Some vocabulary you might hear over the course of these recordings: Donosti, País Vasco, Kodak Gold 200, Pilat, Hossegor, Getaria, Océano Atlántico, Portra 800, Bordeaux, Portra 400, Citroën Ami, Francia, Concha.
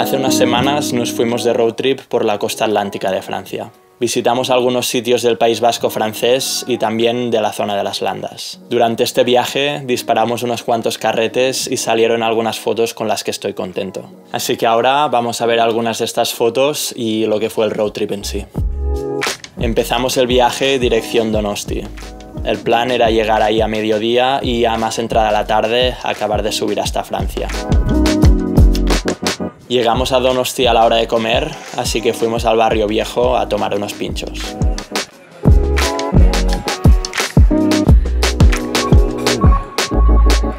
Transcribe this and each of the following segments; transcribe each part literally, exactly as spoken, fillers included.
Hace unas semanas nos fuimos de road trip por la costa atlántica de Francia. Visitamos algunos sitios del País Vasco francés y también de la zona de las Landas. Durante este viaje disparamos unos cuantos carretes y salieron algunas fotos con las que estoy contento. Así que ahora vamos a ver algunas de estas fotos y lo que fue el road trip en sí. Empezamos el viaje dirección Donosti. El plan era llegar ahí a mediodía y a más entrada la tarde acabar de subir hasta Francia. Llegamos a Donosti a la hora de comer, así que fuimos al barrio viejo a tomar unos pinchos.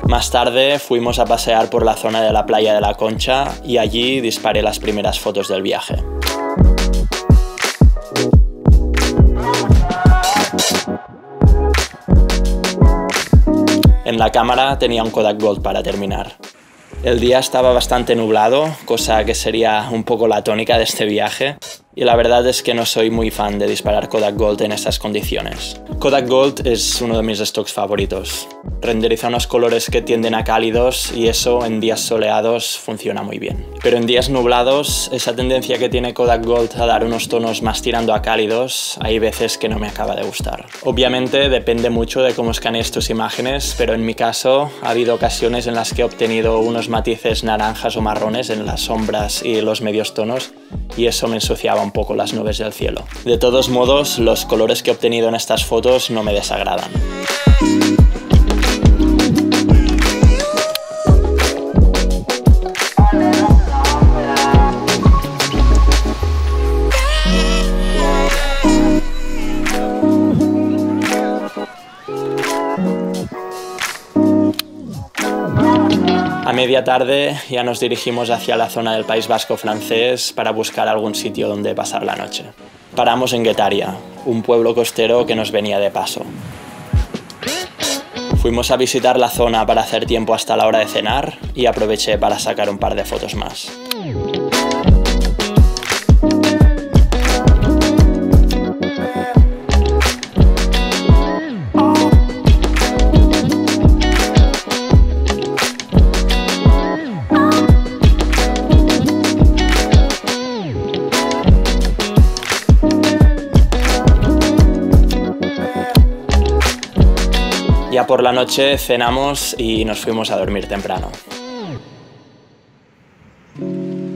Más tarde fuimos a pasear por la zona de la playa de la Concha y allí disparé las primeras fotos del viaje. En la cámara tenía un Kodak Gold para terminar. El día estaba bastante nublado, cosa que sería un poco la tónica de este viaje, y la verdad es que no soy muy fan de disparar Kodak Gold en estas condiciones. Kodak Gold es uno de mis stocks favoritos. Renderiza unos colores que tienden a cálidos y eso en días soleados funciona muy bien. Pero en días nublados, esa tendencia que tiene Kodak Gold a dar unos tonos más tirando a cálidos, hay veces que no me acaba de gustar. Obviamente depende mucho de cómo escanees tus imágenes, pero en mi caso ha habido ocasiones en las que he obtenido unos matices naranjas o marrones en las sombras y los medios tonos y eso me ensuciaba un poco las nubes del cielo. De todos modos, los colores que he obtenido en estas fotos no me desagradan. A media tarde ya nos dirigimos hacia la zona del País Vasco francés para buscar algún sitio donde pasar la noche. Paramos en Getaria, un pueblo costero que nos venía de paso. Fuimos a visitar la zona para hacer tiempo hasta la hora de cenar y aproveché para sacar un par de fotos más. Ya por la noche cenamos y nos fuimos a dormir temprano.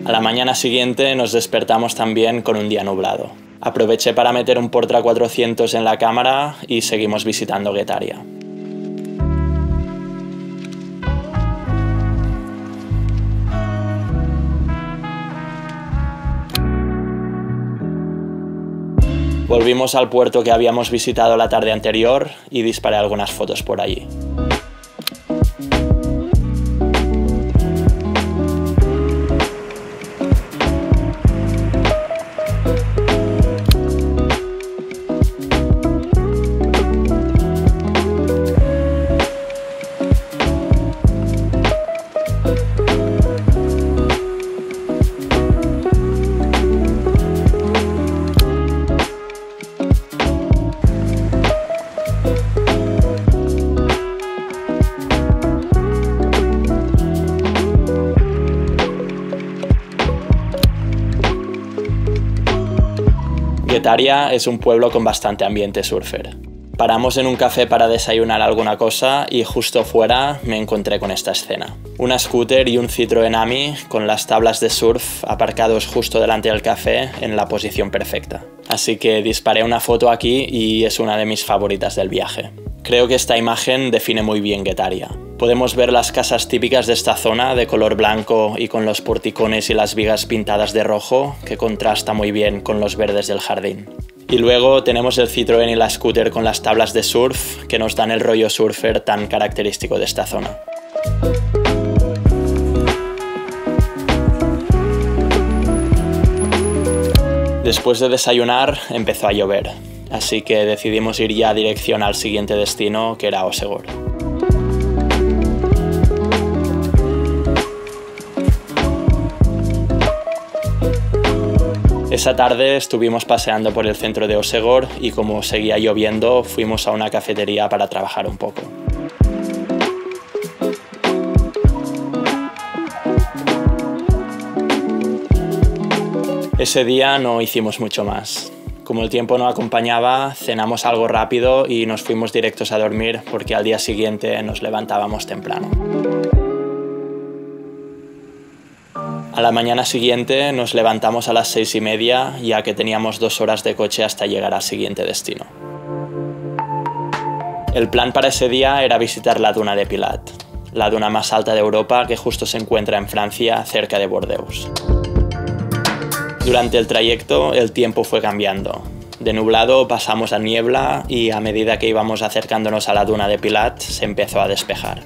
A la mañana siguiente nos despertamos también con un día nublado. Aproveché para meter un Portra cuatrocientos en la cámara y seguimos visitando Getaria. Volvimos al puerto que habíamos visitado la tarde anterior y disparé algunas fotos por allí. Getaria es un pueblo con bastante ambiente surfer. Paramos en un café para desayunar alguna cosa y justo fuera me encontré con esta escena. Una scooter y un Citroën Ami con las tablas de surf aparcados justo delante del café en la posición perfecta. Así que disparé una foto aquí y es una de mis favoritas del viaje. Creo que esta imagen define muy bien Getaria. Podemos ver las casas típicas de esta zona de color blanco y con los porticones y las vigas pintadas de rojo que contrasta muy bien con los verdes del jardín. Y luego tenemos el Citroën y la scooter con las tablas de surf que nos dan el rollo surfer tan característico de esta zona. Después de desayunar empezó a llover, así que decidimos ir ya a dirección al siguiente destino que era Hossegor. Esa tarde estuvimos paseando por el centro de Hossegor y como seguía lloviendo, fuimos a una cafetería para trabajar un poco. Ese día no hicimos mucho más. Como el tiempo no acompañaba, cenamos algo rápido y nos fuimos directos a dormir porque al día siguiente nos levantábamos temprano. A la mañana siguiente nos levantamos a las seis y media, ya que teníamos dos horas de coche hasta llegar al siguiente destino. El plan para ese día era visitar la duna de Pilat, la duna más alta de Europa que justo se encuentra en Francia, cerca de Bordeaux. Durante el trayecto el tiempo fue cambiando. De nublado pasamos a niebla y a medida que íbamos acercándonos a la duna de Pilat se empezó a despejar.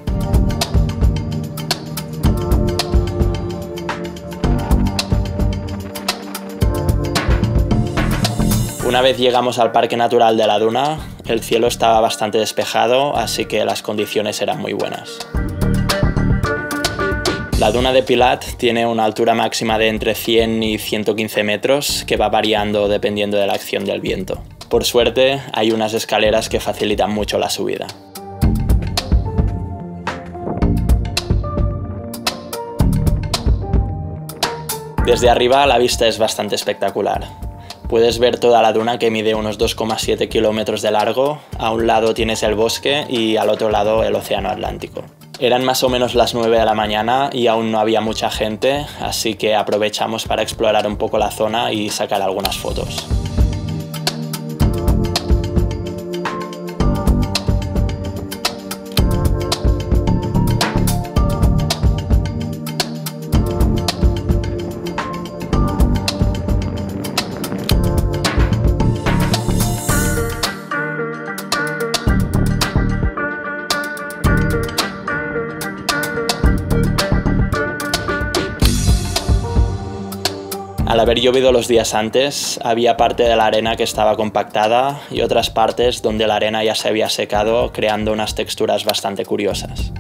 Una vez llegamos al Parque Natural de la Duna, el cielo estaba bastante despejado, así que las condiciones eran muy buenas. La Duna de Pilat tiene una altura máxima de entre cien y ciento quince metros, que va variando dependiendo de la acción del viento. Por suerte, hay unas escaleras que facilitan mucho la subida. Desde arriba la vista es bastante espectacular. Puedes ver toda la duna, que mide unos dos coma siete kilómetros de largo. A un lado tienes el bosque y al otro lado el Océano Atlántico. Eran más o menos las nueve de la mañana y aún no había mucha gente, así que aprovechamos para explorar un poco la zona y sacar algunas fotos. Al haber llovido los días antes, había parte de la arena que estaba compactada y otras partes donde la arena ya se había secado, creando unas texturas bastante curiosas.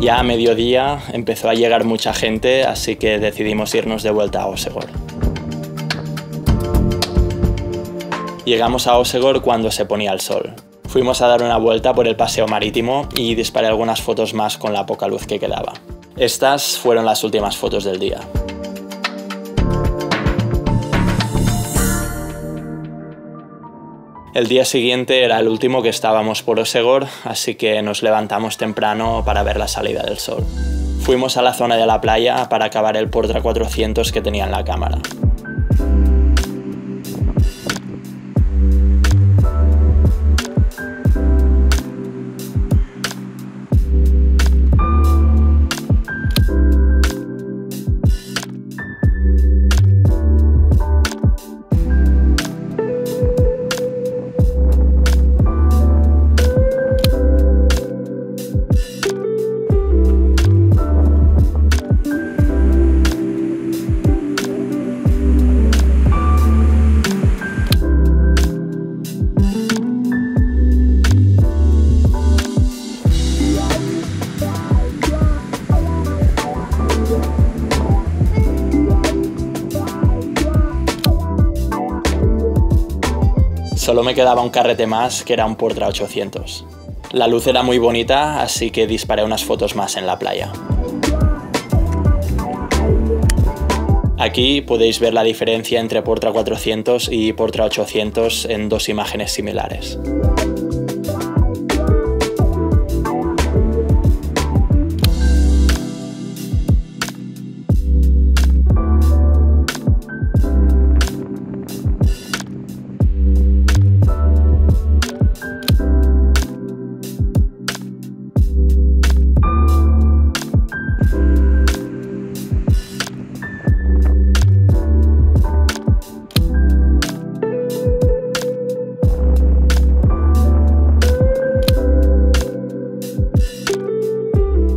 Ya a mediodía empezó a llegar mucha gente, así que decidimos irnos de vuelta a Hossegor. Llegamos a Hossegor cuando se ponía el sol. Fuimos a dar una vuelta por el paseo marítimo y disparé algunas fotos más con la poca luz que quedaba. Estas fueron las últimas fotos del día. El día siguiente era el último que estábamos por Hossegor, así que nos levantamos temprano para ver la salida del sol. Fuimos a la zona de la playa para acabar el Portra cuatrocientos que tenía en la cámara. Solo me quedaba un carrete más, que era un Portra ochocientos. La luz era muy bonita, así que disparé unas fotos más en la playa. Aquí podéis ver la diferencia entre Portra cuatrocientos y Portra ochocientos en dos imágenes similares.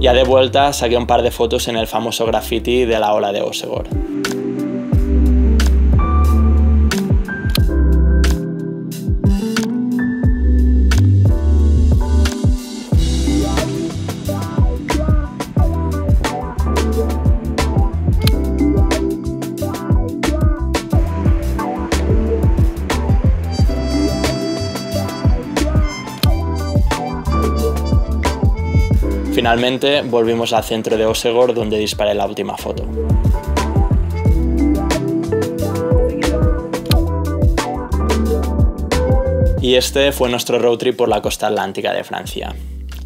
Ya de vuelta saqué un par de fotos en el famoso graffiti de la ola de Hossegor. Finalmente volvimos al centro de Hossegor, donde disparé la última foto. Y este fue nuestro road trip por la costa atlántica de Francia.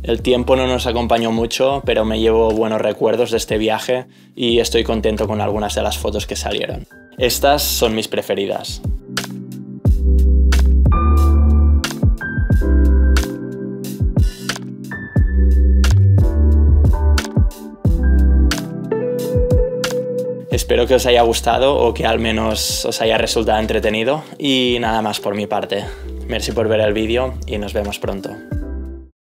El tiempo no nos acompañó mucho, pero me llevo buenos recuerdos de este viaje y estoy contento con algunas de las fotos que salieron. Estas son mis preferidas. Espero que os haya gustado o que al menos os haya resultado entretenido y nada más por mi parte. Merci por ver el vídeo y nos vemos pronto.